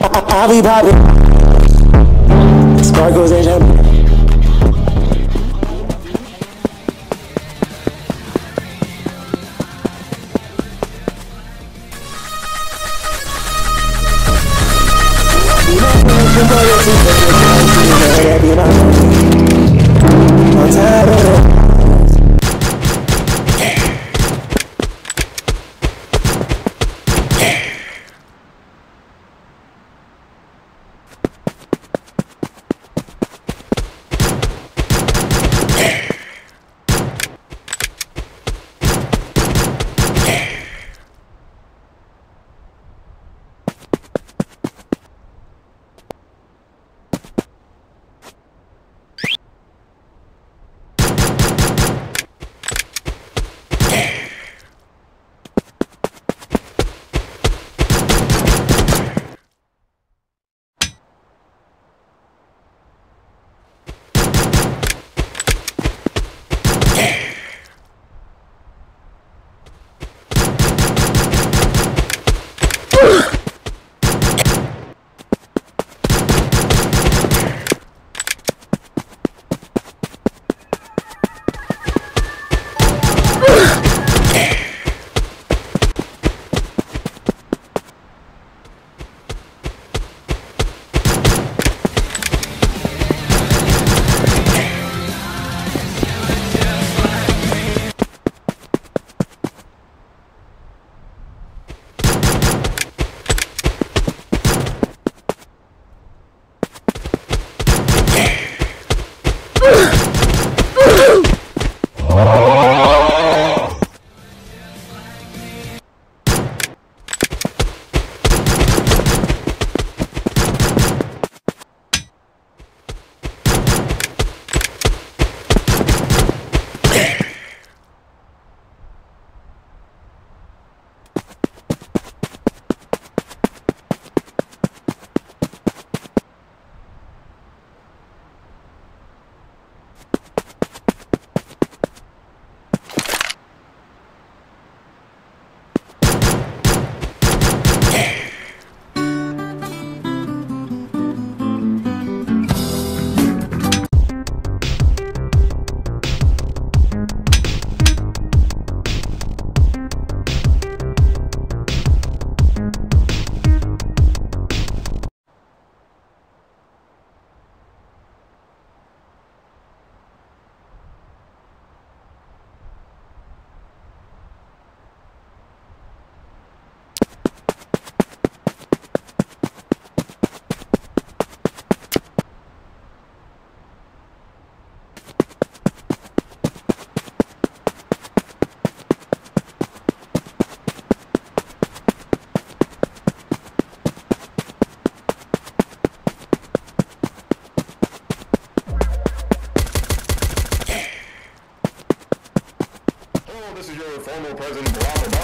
I be poppin'. Sparkles and champagne. I'm tired of it. This is your former president, Barack Obama.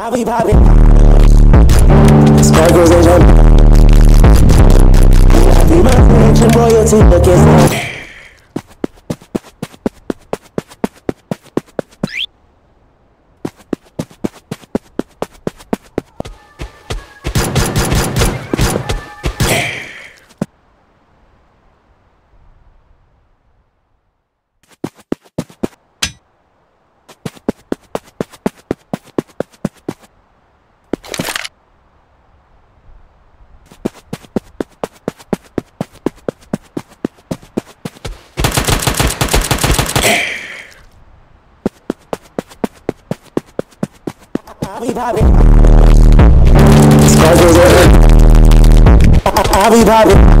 Bobby, Bobby. Sparkles and jump. Be my friend and royalty, look at me. Bobby, Bobby. Sparkles over. Bobby, Bobby.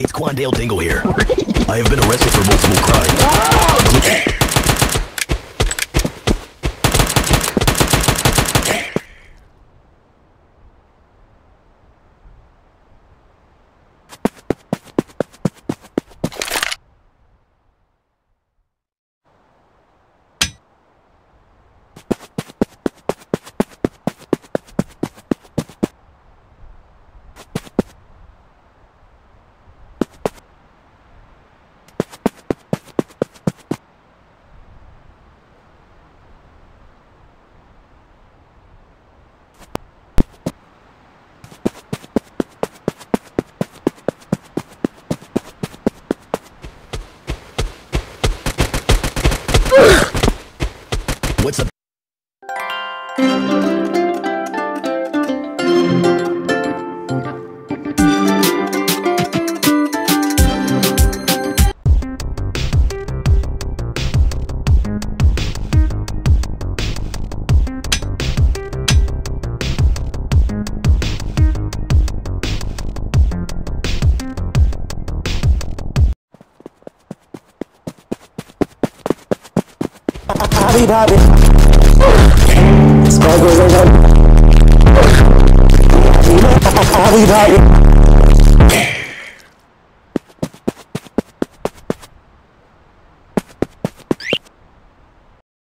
It's Quandale Dingle here. I have been arrested for multiple crimes. Oh! What's up? Bobby, Bobby. Sparkles and jump. Bobby, Bobby.